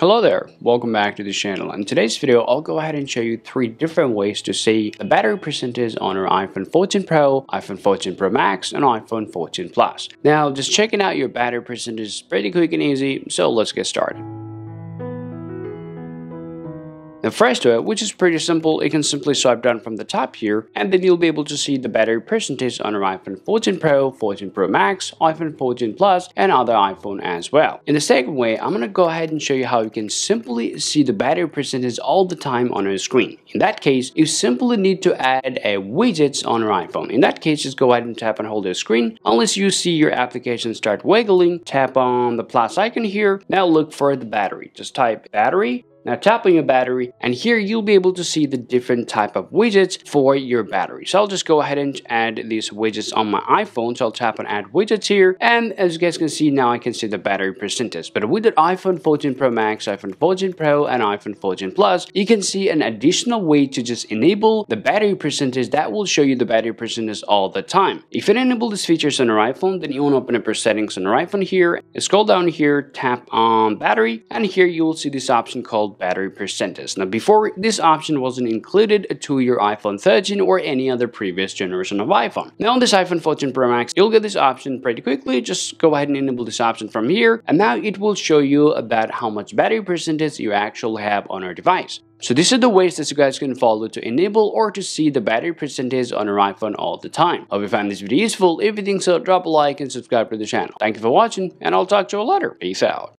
Hello there, welcome back to the channel. In today's video, I'll go ahead and show you three different ways to see the battery percentage on your iPhone 14 Pro, iPhone 14 Pro Max, and iPhone 14 Plus. Now, just checking out your battery percentage is pretty quick and easy, so let's get started. The first way, which is pretty simple, you can simply swipe down from the top here, and then you'll be able to see the battery percentage on your iPhone 14 Pro, 14 Pro Max, iPhone 14 Plus, and other iPhone as well. In the second way, I'm going to go ahead and show you how you can simply see the battery percentage all the time on your screen. In that case, you simply need to add a widget on your iPhone. In that case, just go ahead and tap and hold your screen. Unless you see your application start wiggling, tap on the plus icon here. Now look for the battery. Just type battery. Now tap on your battery, and here you'll be able to see the different type of widgets for your battery. So I'll just go ahead and add these widgets on my iPhone. So I'll tap on add widgets here, and as you guys can see, now I can see the battery percentage. But with the iPhone 14 Pro Max, iPhone 14 Pro, and iPhone 14 Plus, you can see an additional way to just enable the battery percentage that will show you the battery percentage all the time. If you enable these features on your iPhone, then you want to open up your settings on your iPhone here, scroll down here, tap on battery, and here you will see this option called battery percentage. Now before, this option wasn't included to your iPhone 13 or any other previous generation of iPhone. Now on this iPhone 14 Pro Max, you'll get this option pretty quickly. Just go ahead and enable this option from here, and now it will show you about how much battery percentage you actually have on your device. So these are the ways that you guys can follow to enable or to see the battery percentage on your iPhone all the time. Hope you found this video useful. If you think so, drop a like and subscribe to the channel. Thank you for watching, and I'll talk to you later. Peace out.